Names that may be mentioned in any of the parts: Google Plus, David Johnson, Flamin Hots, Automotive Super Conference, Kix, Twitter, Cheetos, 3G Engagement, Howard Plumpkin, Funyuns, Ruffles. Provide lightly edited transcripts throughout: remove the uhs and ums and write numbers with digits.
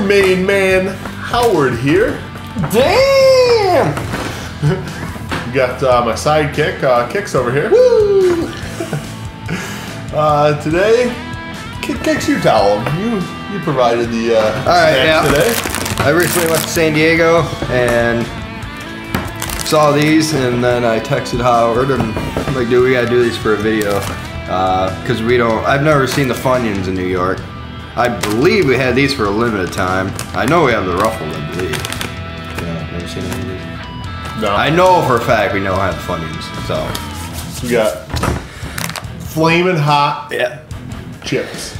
your main man, Howard here. Damn! You got my sidekick, Kix over here. Woo! Today, Kix, you tell him. You provided the snacks today. I recently left San Diego and saw these, and then I texted Howard and I'm like, dude, we gotta do these for a video because I've never seen the Funyuns in New York. I believe we had these for a limited time. I know we have the Ruffles, I believe. Yeah, never seen any of these. No. I know for a fact we don't have the Funyuns, so. We got flaming hot chips.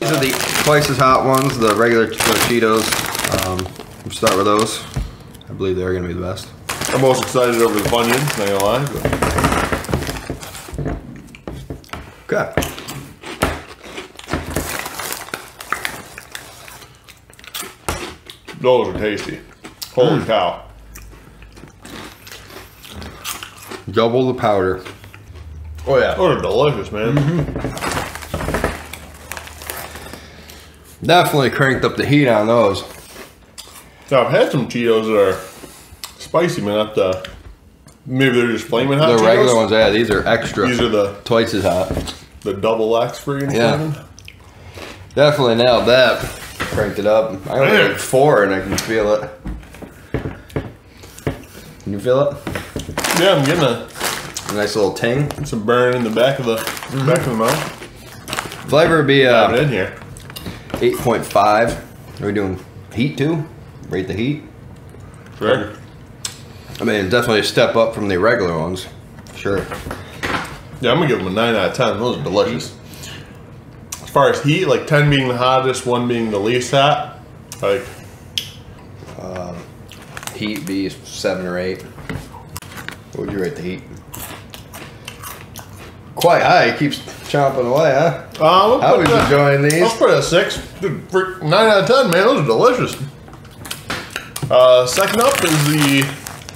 These are the twice as hot ones, the regular Cheetos. We'll start with those. I believe they're gonna be the best. I'm most excited over the Funyuns, not gonna lie. But. Okay. Those are tasty. Holy cow. Double the powder. Oh yeah. Those are delicious, man. Mm-hmm. Definitely cranked up the heat on those. Now I've had some Cheetos that are spicy, man. Maybe they're just flaming hot. The regular ones, yeah. These are extra. These are the twice as hot. The double X freaking thing. Definitely nailed that. Cranked it up. I only had 4 and I can feel it. Can you feel it? Yeah, I'm getting a nice little ting. Some burn in the back of the back of the mouth. Flavor would be 8.5. Are we doing heat too? Rate the heat? Sure. I mean, definitely a step up from the regular ones. Sure. Yeah, I'm gonna give them a 9 out of 10. Those are delicious. As far as heat, like 10 being the hottest, 1 being the least hot, like heat be 7 or 8. What would you rate the heat? Quite high. It keeps chomping away, huh? How would you enjoying these? I'll put a 6. Dude, 9 out of 10, man. Those are delicious. Second up is the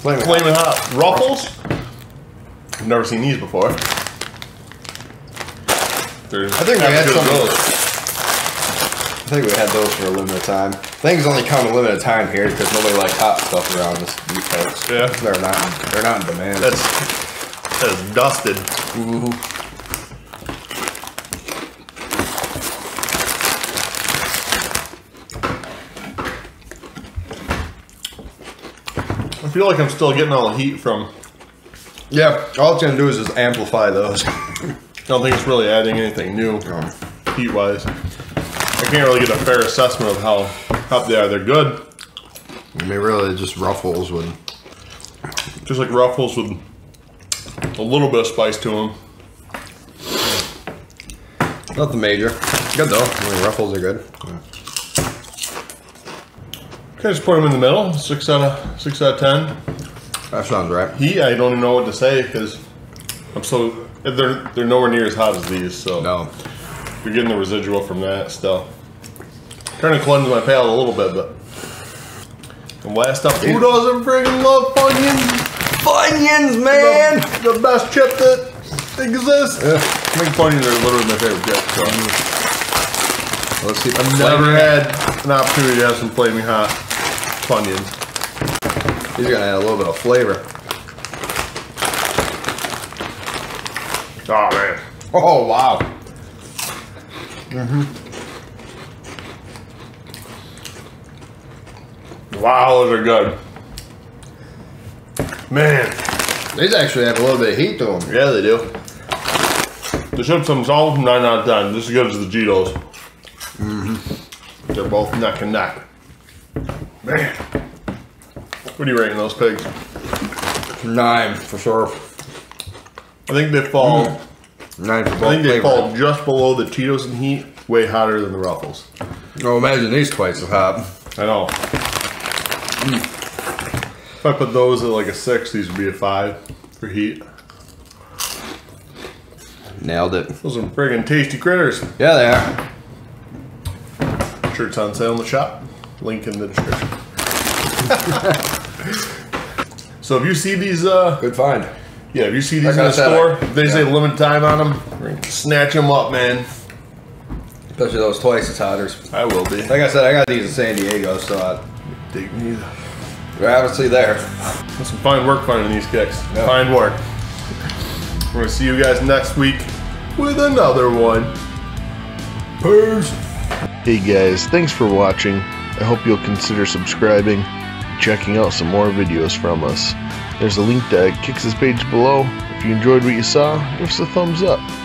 flaming hot Ruffles. I've never seen these before. I think we had those for a limited time. Things only come a limited time here because nobody likes hot stuff around this folks. Yeah, they're not in demand. That's dusted. Ooh. I feel like I'm still getting all the heat from. Yeah, all it's gonna do is just amplify those. I don't think it's really adding anything new, heat-wise. I can't really get a fair assessment of how hot they are. They're good. I mean, really, just Ruffles with... Just like Ruffles with a little bit of spice to them. Nothing major. Good, though. I mean, Ruffles are good. Yeah. Okay, just put them in the middle. 6 out of 10. That sounds right. Heat, I don't even know what to say, because I'm so... They're nowhere near as hot as these, so no. You're getting the residual from that still. Trying to cleanse my palate a little bit, but and last up, who doesn't friggin' love Funyuns? Funyuns, man! The best chip that exists. Yeah. I think Funyuns are literally my favorite chip. So. Let's see. I've never had an opportunity to have some flaming hot Funyuns. These are gonna add a little bit of flavor. Oh man! Oh wow! Wow, those are good. Man, these actually have a little bit of heat to them. Yeah, they do. The chips themselves, 9 out of 10. Just as good as the Cheetos. They're both neck and neck. Man, what are you rating those pigs? 9 for sure. I think they fall. I think they fall just below the Cheetos in heat, way hotter than the Ruffles. Oh, imagine these twice as hot. I know. If I put those at like a 6, these would be a 5 for heat. Nailed it. Those are friggin' tasty critters. Yeah, they are. Shirt's on sale in the shop. Link in the description. So if you see these, good find. Yeah, if you see these in the store, if they say limited time on them, snatch them up, man. Especially those twice as hotters. I will be. Like I said, I got these in San Diego, so I dig these. They're obviously there. That's some fine work finding these kicks. Yep. Fine work. We're gonna see you guys next week with another one. Peace. Hey guys, thanks for watching. I hope you'll consider subscribing and checking out some more videos from us. There's a link to Kix's page below. If you enjoyed what you saw, give us a thumbs up.